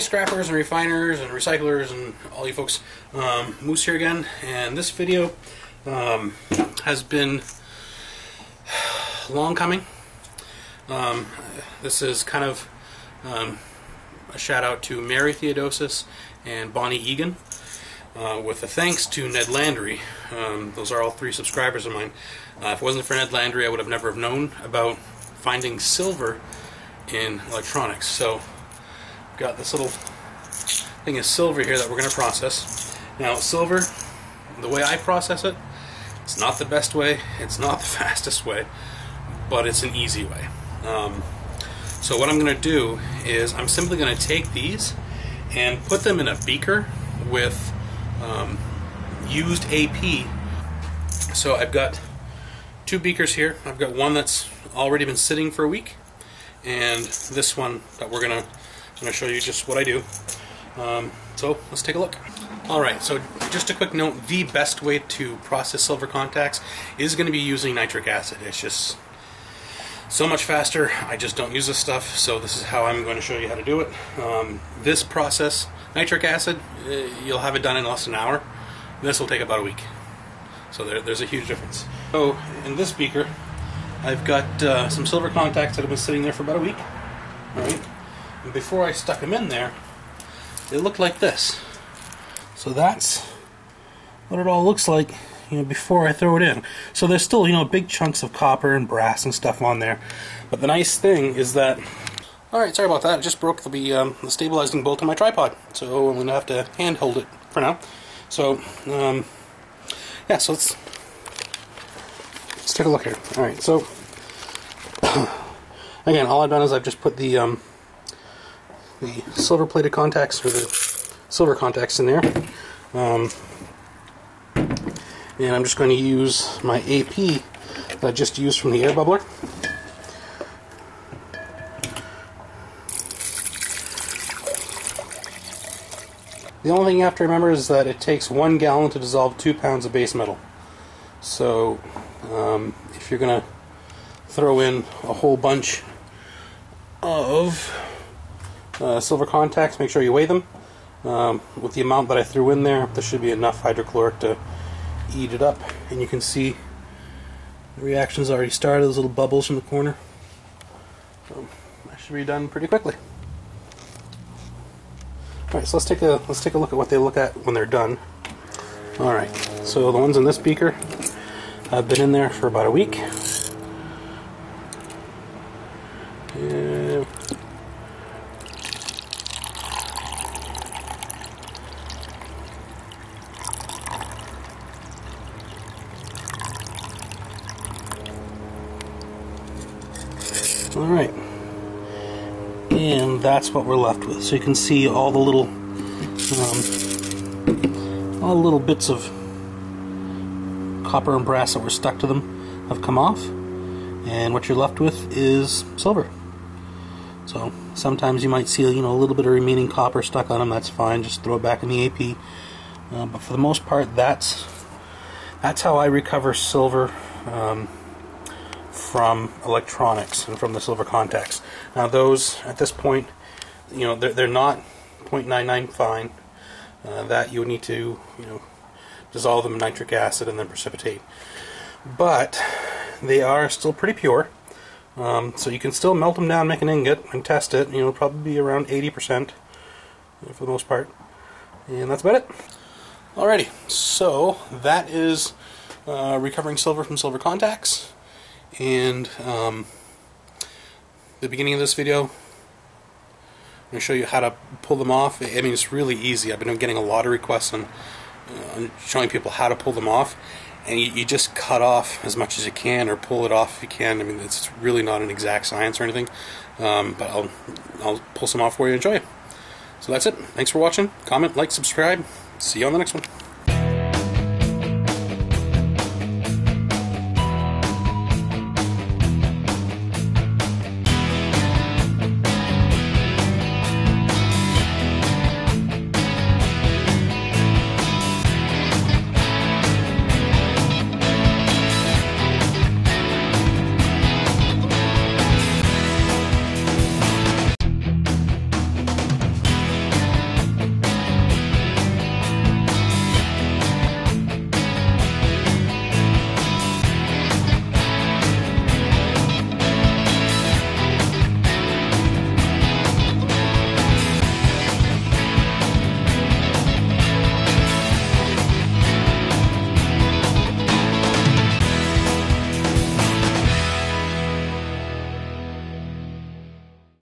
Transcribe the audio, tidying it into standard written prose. scrappers and refiners and recyclers and all you folks. Moose here again, and this video has been long coming. This is kind of a shout out to Mary Theodosis and Bonnie Egan, with a thanks to Ned Landry. Those are all three subscribers of mine. If it wasn't for Ned Landry, I would have never known about finding silver in electronics. So I've got this little thing of silver here that we're going to process. Now silver, the way I process it, it's not the best way, it's not the fastest way, but it's an easy way. So what I'm going to do is I'm simply going to take these and put them in a beaker with used AP. So I've got two beakers here. I've got one that's already been sitting for a week, and this one that we're gonna show you just what I do. So let's take a look. Alright, so just a quick note, the best way to process silver contacts is going to be using nitric acid. It's just so much faster. I just don't use this stuff, so this is how I'm going to show you how to do it. This process, nitric acid, you'll have it done in less than an hour. This will take about a week. So there's a huge difference. So in this beaker I've got some silver contacts that have been sitting there for about a week. Alright, and before I stuck them in there, they looked like this. So that's what it all looks like, you know, before I throw it in. So there's still, you know, big chunks of copper and brass and stuff on there. But the nice thing is that, alright, sorry about that, I just broke the stabilizing bolt on my tripod. So I'm going to have to hand hold it for now. So, yeah, so let's take a look here. Alright, so again, all I've done is I've just put the silver plated contacts, or the silver contacts, in there, and I'm just going to use my AP that I just used from the air bubbler. The only thing you have to remember is that it takes 1 gallon to dissolve 2 pounds of base metal. So if you're going to throw in a whole bunch of silver contacts, make sure you weigh them. With the amount that I threw in there, there should be enough hydrochloric to eat it up. And you can see the reaction's already started, those little bubbles from the corner. So that should be done pretty quickly. Alright, so let's take a look at what they look at when they're done. Alright, so the ones in this beaker I've been in there for about a week. Yeah. Alright, and that's what we're left with. So you can see all the little bits of copper and brass that were stuck to them have come off, and what you're left with is silver. So sometimes you might see, you know, a little bit of remaining copper stuck on them. That's fine, just throw it back in the AP. But for the most part, that's how I recover silver from electronics and from the silver contacts. Now those, at this point, you know, they're not 0.99 fine. That you would need to, you know, dissolve them in nitric acid and then precipitate. But they are still pretty pure, so you can still melt them down, make an ingot, and test it. You know, probably be around 80% for the most part, and that's about it. Alrighty, so that is recovering silver from silver contacts, and the beginning of this video, I'm going to show you how to pull them off. I mean, it's really easy. I've been getting a lot of requests on showing people how to pull them off, and you just cut off as much as you can, or pull it off if you can. I mean, it's really not an exact science or anything, but I'll pull some off for you and show you. So that's it. Thanks for watching. Comment, like, subscribe. See you on the next one.